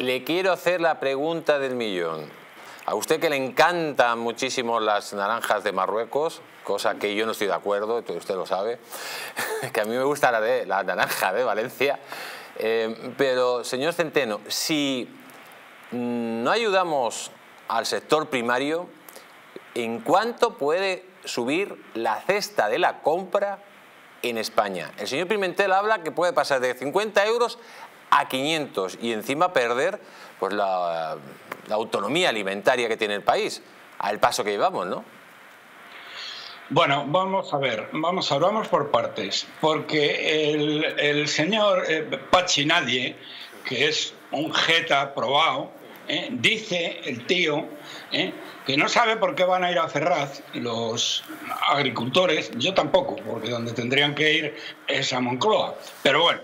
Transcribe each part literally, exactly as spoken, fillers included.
Le quiero hacer la pregunta del millón. A usted que le encantan muchísimo las naranjas de Marruecos, cosa que yo no estoy de acuerdo, usted lo sabe, que a mí me gusta la, de, la naranja de Valencia. Eh, pero, señor Centeno, si no ayudamos al sector primario, ¿en cuánto puede subir la cesta de la compra en España? El señor Pimentel habla que puede pasar de cincuenta euros a quinientos y encima perder pues, la, la autonomía alimentaria que tiene el país, al paso que llevamos, ¿no? Bueno, vamos a ver, vamos a ver, vamos por partes, porque el, el señor eh, Pachi Nadie, que es un jeta probado, eh, dice el tío eh, que no sabe por qué van a ir a Ferraz los agricultores, yo tampoco, porque donde tendrían que ir es a Moncloa, pero bueno.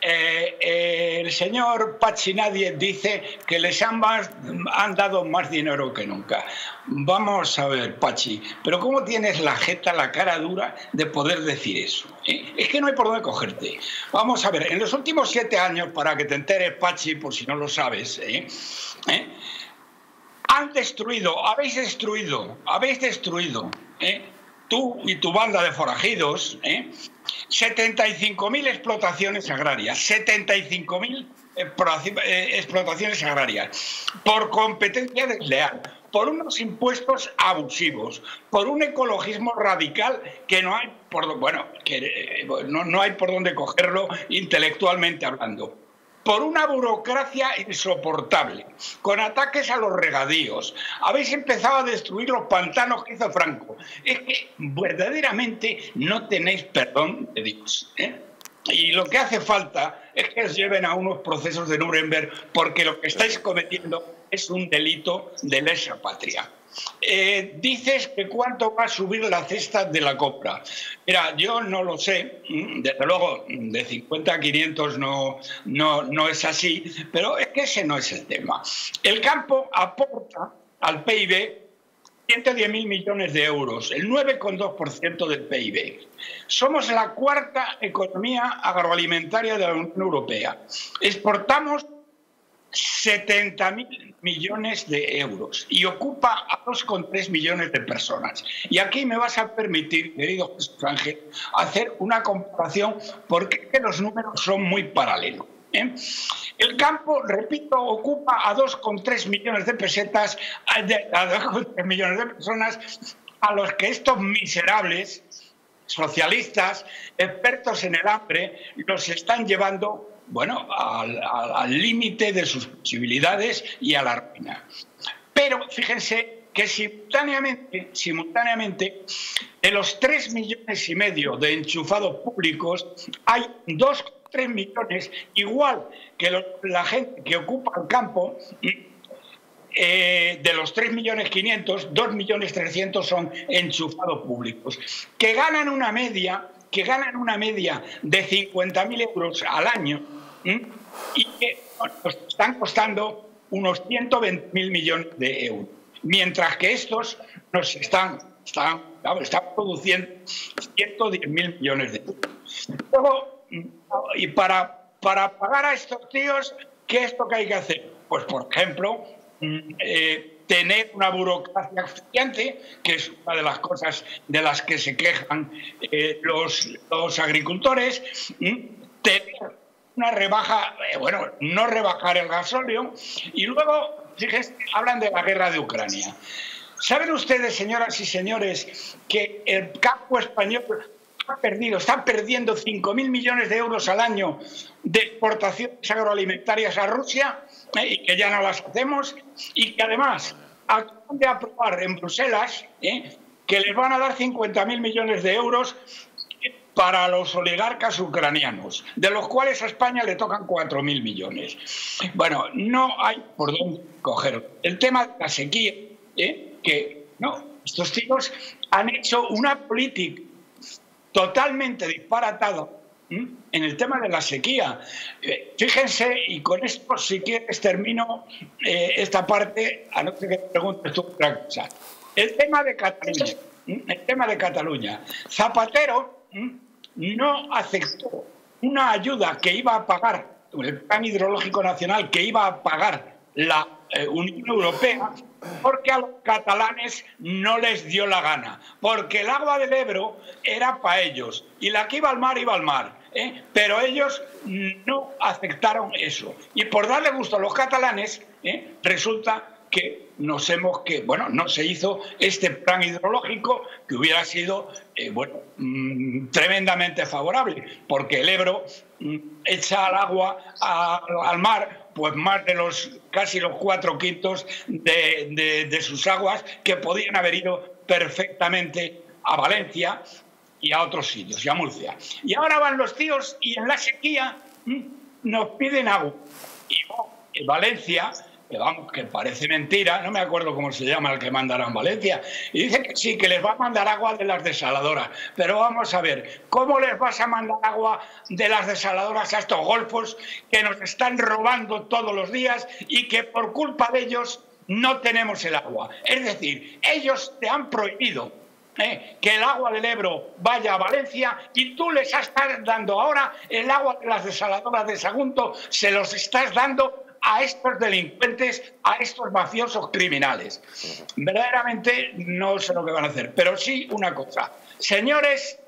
Eh, eh, el señor Pachi Nadie dice que les han, más, han dado más dinero que nunca. Vamos a ver, Pachi, pero ¿cómo tienes la jeta, la cara dura de poder decir eso? ¿Eh? Es que no hay por dónde cogerte. Vamos a ver, en los últimos siete años, para que te enteres, Pachi, por si no lo sabes, ¿eh? ¿Eh? han destruido, habéis destruido, habéis destruido, ¿eh? tú y tu banda de forajidos, ¿eh? setenta y cinco mil explotaciones agrarias, setenta y cinco mil explotaciones agrarias, por competencia desleal, por unos impuestos abusivos, por un ecologismo radical que no hay por, bueno, que no, no hay por dónde cogerlo intelectualmente hablando, por una burocracia insoportable, con ataques a los regadíos. Habéis empezado a destruir los pantanos que hizo Franco. Es que verdaderamente no tenéis perdón de Dios, ¿eh? Y lo que hace falta es que os lleven a unos procesos de Nuremberg, porque lo que estáis cometiendo es un delito de lesa patria. Eh, dices que cuánto va a subir la cesta de la compra. Mira, yo no lo sé, desde luego de cincuenta a quinientos no, no, no es así, pero es que ese no es el tema. El campo aporta al P I B ciento diez mil millones de euros, el nueve coma dos por ciento del P I B. Somos la cuarta economía agroalimentaria de la Unión Europea. Exportamos setenta mil millones de euros y ocupa a dos coma tres millones de personas. Y aquí me vas a permitir, querido Jesús Ángel, hacer una comparación porque es que los números son muy paralelos, ¿eh? El campo, repito, ocupa a dos coma tres millones de pesetas, a dos coma tres millones de personas a los que estos miserables socialistas, expertos en el hambre, los están llevando, bueno, al límite de sus posibilidades y a la ruina. Pero fíjense que simultáneamente, simultáneamente de los tres millones y medio de enchufados públicos, hay dos coma tres millones, igual que lo, la gente que ocupa el campo. Eh, de los tres millones quinientos, dos millones trescientos son enchufados públicos, que ganan una media... que ganan una media de cincuenta mil euros al año, ¿m? Y que nos están costando unos ciento veinte mil millones de euros. Mientras que estos nos están, están, están produciendo ciento diez mil millones de euros. Luego, y para, para pagar a estos tíos, ¿qué es lo que hay que hacer? Pues, por ejemplo, eh, tener una burocracia eficiente, que es una de las cosas de las que se quejan eh, los, los agricultores, ¿m? Tener una rebaja, eh, bueno, no rebajar el gasóleo, y luego, fíjense, hablan de la guerra de Ucrania. ¿Saben ustedes, señoras y señores, que el campo español ha perdido, está perdiendo cinco mil millones de euros al año de exportaciones agroalimentarias a Rusia? Y que ya no las hacemos, y que además acaban de aprobar en Bruselas ¿eh? que les van a dar cincuenta mil millones de euros para los oligarcas ucranianos, de los cuales a España le tocan cuatro mil millones. Bueno, no hay por dónde cogerlo. El tema de la sequía, ¿eh? que no, estos tíos han hecho una política totalmente disparatada en el tema de la sequía. Fíjense, y con esto, si quieres, termino eh, esta parte, a no ser que te preguntes tú otra cosa. El tema de Cataluña, el tema de Cataluña. Zapatero no aceptó una ayuda que iba a pagar el plan hidrológico nacional que iba a pagar la eh, Unión Europea, porque a los catalanes no les dio la gana, porque el agua del Ebro era para ellos y la que iba al mar iba al mar, ¿eh? Pero ellos no aceptaron eso y por darle gusto a los catalanes, ¿eh?, resulta que nos hemos que bueno no se hizo este plan hidrológico que hubiera sido eh, bueno mmm, tremendamente favorable, porque el Ebro mmm, echa al agua a, al mar pues más de los casi los cuatro quintos de, de, de sus aguas que podían haber ido perfectamente a Valencia y a otros sitios y a Murcia. Y ahora van los tíos y en la sequía mmm, nos piden agua y oh, en Valencia, que vamos, que parece mentira, no me acuerdo cómo se llama el que mandará en Valencia, y dice que sí, que les va a mandar agua de las desaladoras. Pero vamos a ver, ¿cómo les vas a mandar agua de las desaladoras a estos golfos que nos están robando todos los días y que por culpa de ellos no tenemos el agua? Es decir, ellos te han prohibido eh, que el agua del Ebro vaya a Valencia y tú les estás dando ahora el agua de las desaladoras de Sagunto, se los estás dando a estos delincuentes, a estos mafiosos criminales. Verdaderamente no sé lo que van a hacer, pero sí una cosa. Señores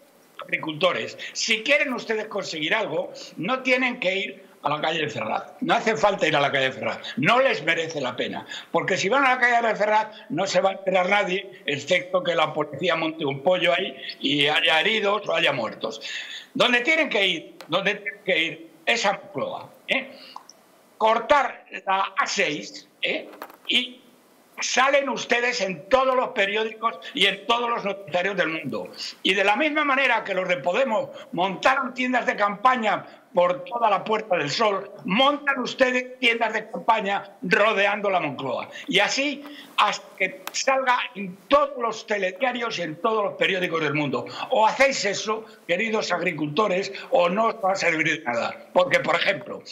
agricultores, si quieren ustedes conseguir algo, no tienen que ir a la calle de Ferraz. No hace falta ir a la calle de Ferraz. No les merece la pena. Porque si van a la calle de Ferraz no se va a enterar nadie, excepto que la policía monte un pollo ahí y haya heridos o haya muertos. Donde tienen que ir, donde tienen que ir es a Moncloa, ¿eh? Cortar la A seis, ¿eh?, y salen ustedes en todos los periódicos y en todos los noticiarios del mundo. Y de la misma manera que los de Podemos montaron tiendas de campaña por toda la Puerta del Sol, montan ustedes tiendas de campaña rodeando la Moncloa. Y así hasta que salga en todos los telediarios y en todos los periódicos del mundo. O hacéis eso, queridos agricultores, o no os va a servir de nada. Porque, por ejemplo,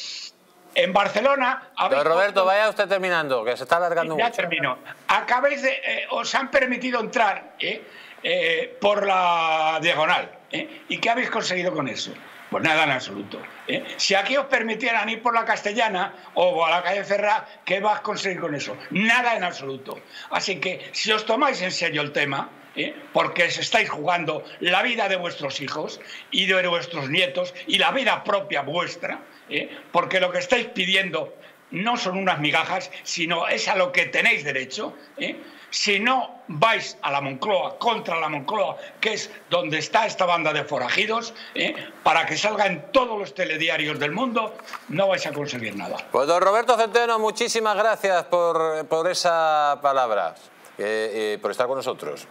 en Barcelona... Don Roberto, vaya usted terminando, que se está alargando mucho. Ya termino. Acabéis de... Eh, os han permitido entrar eh, eh, por la Diagonal. Eh, ¿Y qué habéis conseguido con eso? Pues nada en absoluto. Eh. Si aquí os permitieran ir por la Castellana o a la calle Ferraz, ¿qué vas a conseguir con eso? Nada en absoluto. Así que, si os tomáis en serio el tema... ¿Eh? Porque os estáis jugando la vida de vuestros hijos y de vuestros nietos y la vida propia vuestra, ¿eh? Porque lo que estáis pidiendo no son unas migajas, sino es a lo que tenéis derecho, ¿eh? Si no vais a la Moncloa, contra la Moncloa, que es donde está esta banda de forajidos, ¿eh?, para que salga en todos los telediarios del mundo, no vais a conseguir nada. Pues don Roberto Centeno, muchísimas gracias por, por esa palabra, eh, eh, por estar con nosotros.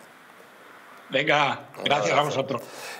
Venga, gracias a vosotros.